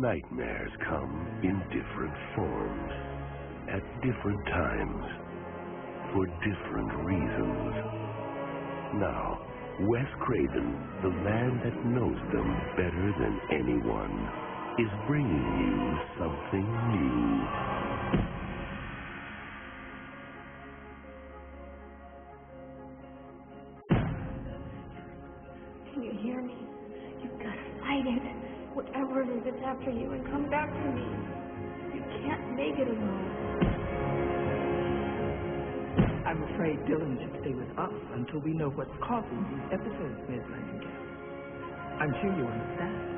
nightmares come in different forms, at different times, for different reasons. Now, Wes Craven, the man that knows them better than anyone, is bringing you something new. Can you hear me? You've got to fight it. Whatever it is, it's after you, and come back to me. You can't make it alone. I'm afraid Dylan should stay with us until we know what's causing these episodes, Ms. Langenkamp. I'm sure you understand.